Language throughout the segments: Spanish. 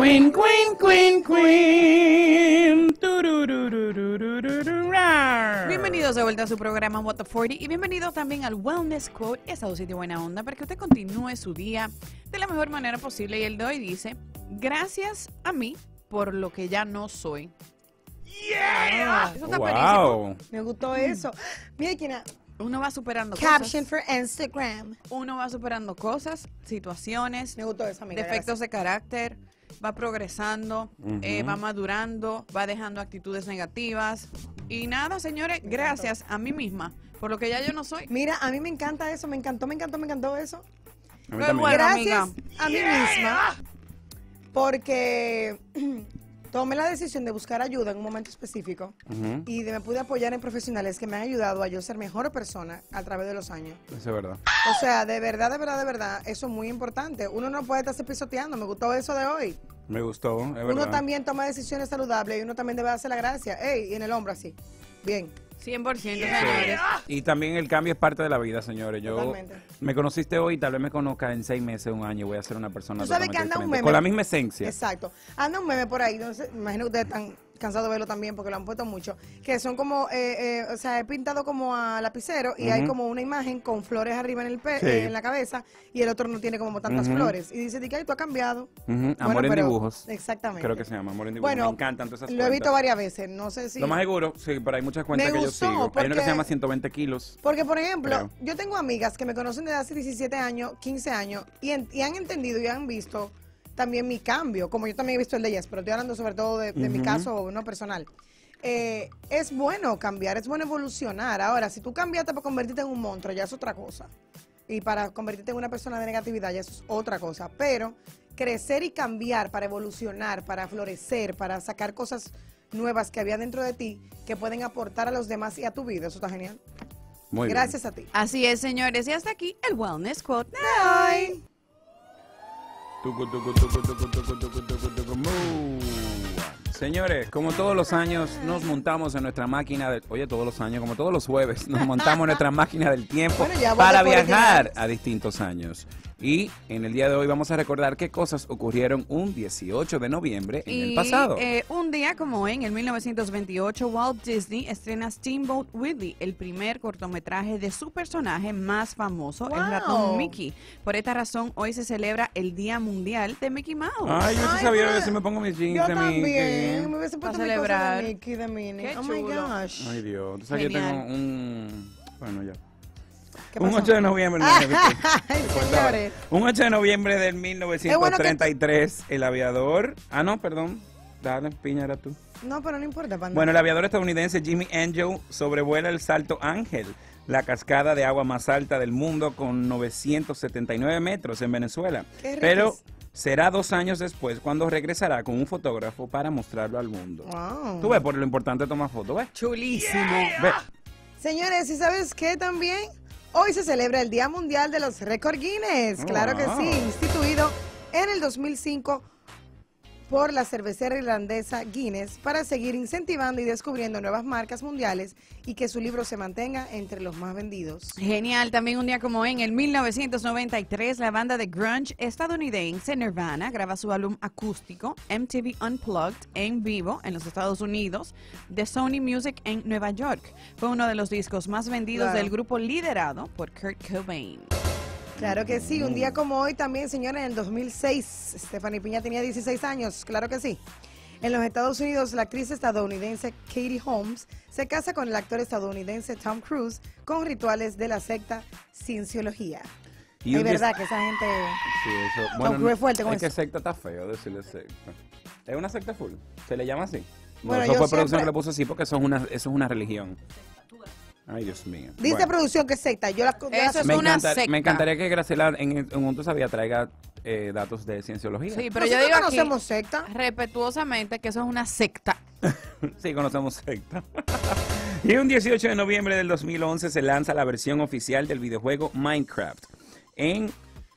Queen, queen, queen, queen. Bienvenidos de vuelta a su programa What the 40 y bienvenidos también al Wellness Quote, esa dosis de buena onda para que usted continúe su día de la mejor manera posible. Y el de hoy dice: gracias a mí por lo que ya no soy. Yeah. Eso está wow. Me gustó eso. Mira, Kina. Uno va superando Caption cosas. For Instagram. Uno va superando cosas, situaciones. Me gustó eso, amiga, defectos gracias. De carácter. Va progresando, va madurando, va dejando actitudes negativas. Y nada, señores, gracias a mí misma por lo que ya yo no soy. Mira, a mí me encanta eso. Me encantó eso. A mí también. Gracias a mí misma porque tomé la decisión de buscar ayuda en un momento específico y me pude apoyar en profesionales que me han ayudado a yo ser mejor persona a través de los años. Eso es verdad. O sea, de verdad, eso es muy importante. Uno no puede estarse pisoteando. Me gustó eso de hoy. Me gustó, es verdad. Uno también toma decisiones saludables y uno también debe hacer la gracia. Ey, y en el hombro así. Bien. 100%, señores. Y también el cambio es parte de la vida, señores. Yo totalmente. Me conociste hoy, tal vez me conozca en 6 meses, un año, voy a ser una persona totalmente diferente, un meme, con la misma esencia. Exacto. Anda un meme por ahí, no sé, imagino que ustedes están cansados de verlo también porque lo han puesto mucho, que son como, o sea, he pintado como a lapicero y hay como una imagen con flores arriba en el en la cabeza y el otro no tiene como tantas flores. Y dice, ay, tú has cambiado. Amor en dibujos. Exactamente. Creo que se llama Amor en dibujos. Bueno, me encantan todas esas cuentas. Lo he visto varias veces, no sé si... Lo más seguro, sí, pero hay muchas cuentas que yo sigo. Hay una que se llama 120 kilos. Porque, por ejemplo, yo tengo amigas que me conocen desde hace 17 años, 15 años y han entendido y han visto también mi cambio, como yo también he visto el de ellas, pero estoy hablando sobre todo de mi caso no personal. Es bueno cambiar, es bueno evolucionar. Ahora, si tú cambiaste para convertirte en un monstruo, ya es otra cosa. Y para convertirte en una persona de negatividad, ya eso es otra cosa. Pero crecer y cambiar para evolucionar, para florecer, para sacar cosas nuevas que había dentro de ti, que pueden aportar a los demás y a tu vida, eso está genial. Muy gracias bien. A ti. Así es, señores. Y hasta aquí el Wellness Quote. Bye. Señores, como todos los años nos montamos en nuestra máquina del... Oye, todos los años, como todos los jueves, nos montamos en nuestra máquina del tiempo para viajar a distintos años. Y en el día de hoy vamos a recordar qué cosas ocurrieron un 18 de noviembre en el pasado. Un día como hoy, en el 1928, Walt Disney estrena Steamboat Willie, el primer cortometraje de su personaje más famoso, el ratón Mickey. Por esta razón, hoy se celebra el Día Mundial de Mickey Mouse. Ay, yo sí sabía, yo sí me pongo mis jeans yo de también. Mickey. Yo me hubiese puesto mi cosa de Mickey, de Minnie. Qué chulo. Oh, my gosh. Ay, Dios. Entonces aquí tengo un... Bueno, ya. Un 8 de noviembre del 1933, el aviador... Ah, no, perdón. Dale, piña, era tú. No, pero no importa, panda. Bueno, el aviador estadounidense Jimmy Angel sobrevuela el Salto Ángel, la cascada de agua más alta del mundo con 979 metros en Venezuela. Pero será 2 años después cuando regresará con un fotógrafo para mostrarlo al mundo. Wow. Tú ves, por lo importante tomar fotos, ¿ves? Chulísimo. Yeah. Señores, ¿y sabes qué también? Hoy se celebra el Día Mundial de los Récords Guinness, claro que sí, instituido en el 2005 por la cervecera irlandesa Guinness para seguir incentivando y descubriendo nuevas marcas mundiales y que su libro se mantenga entre los más vendidos. Genial, también un día como en el 1993, la banda de grunge estadounidense Nirvana graba su álbum acústico MTV Unplugged en vivo en los Estados Unidos de Sony Music en Nueva York. Fue uno de los discos más vendidos del grupo liderado por Kurt Cobain. Claro que sí, un día como hoy también, señores, en el 2006, Stephanie Piña tenía 16 años, claro que sí. En los Estados Unidos, la actriz estadounidense Katie Holmes se casa con el actor estadounidense Tom Cruise con rituales de la secta Cienciología. Y es verdad que esa gente... Sí, eso... Tom Cruise es fuerte con eso. Es que secta está feo decirle secta. Es una secta full, se le llama así. Bueno, eso fue producción que le puso así porque eso es una religión. Ay, Dios mío. Dice producción que secta. Eso es una secta. Me encantaría que Graciela en un sabía traiga datos de cienciología. Sí, pero yo digo que conocemos secta. Respetuosamente que eso es una secta. Sí, conocemos secta. Y un 18 de noviembre del 2011 se lanza la versión oficial del videojuego Minecraft.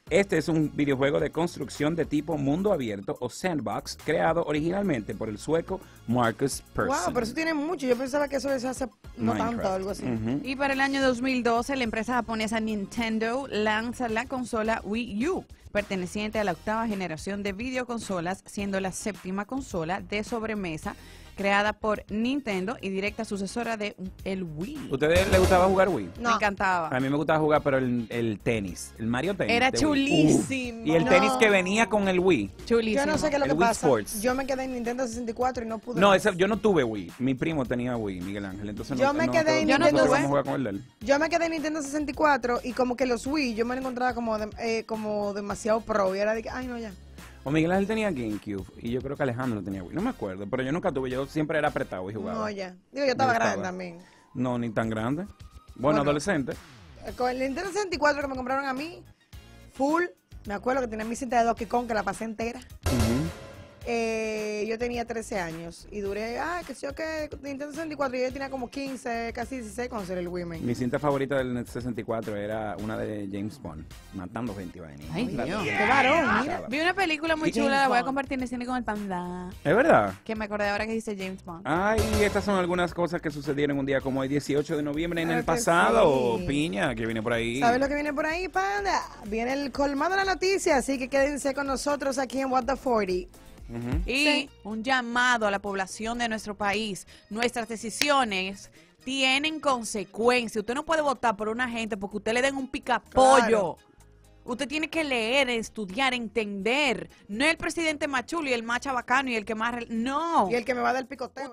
Este es un videojuego de construcción de tipo mundo abierto o sandbox creado originalmente por el sueco Marcus Persson. Wow, pero eso tiene mucho. Yo pensaba que eso es hace no tanto o algo así. Y para el año 2012, la empresa japonesa Nintendo lanza la consola Wii U, perteneciente a la octava generación de videoconsolas, siendo la séptima consola de sobremesa creada por Nintendo y directa sucesora de el Wii. ¿Ustedes les gustaba jugar Wii? No. Me encantaba. A mí me gustaba jugar, pero el tenis, el Mario Tennis. Era chulísimo. Y el tenis que venía con el Wii. Chulísimo. Yo no sé qué es lo que pasa. Yo me quedé en Nintendo 64 y no pude. No, yo no tuve Wii. Mi primo tenía Wii, Miguel Ángel. Entonces yo me quedé en Nintendo 64. Yo me quedé en Nintendo 64 y como que los Wii yo me lo encontraba como demasiado pro. Y era de que, ay, no, ya. O Miguel Ángel tenía Gamecube y yo creo que Alejandro tenía Wii, no me acuerdo, pero yo nunca tuve, yo siempre era apretado y jugaba. No, ya. Digo, yo estaba grande también. No, ni tan grande. Bueno, adolescente. Con el Nintendo 64 que me compraron a mí, full, me acuerdo que tenía mi cinta de Donkey Kong que la pasé entera. Yo tenía 13 años y duré, que sé yo que Nintendo 64 yo tenía como 15, casi 16 cuando salió el Wii. Mi cinta favorita del 64 era una de James Bond, matando 20 vainas. Ay, Dios, qué varón, mira. Vi una película muy chula, la voy a compartir en el cine con el panda. ¿Es verdad? Que me acordé ahora que dice James Bond. Ay, estas son algunas cosas que sucedieron un día como el 18 de noviembre en el pasado, piña, que viene por ahí. ¿Sabes lo que viene por ahí, panda? Viene el colmado de la noticia, así que quédense con nosotros aquí en What the 40. Y un llamado a la población de nuestro país. Nuestras decisiones tienen consecuencias. Usted no puede votar por una gente porque usted le den un picapollo. Claro. Usted tiene que leer, estudiar, entender. No el presidente más chulo y el más chabacano y el que más... No. Y el que me va a dar el picoteo.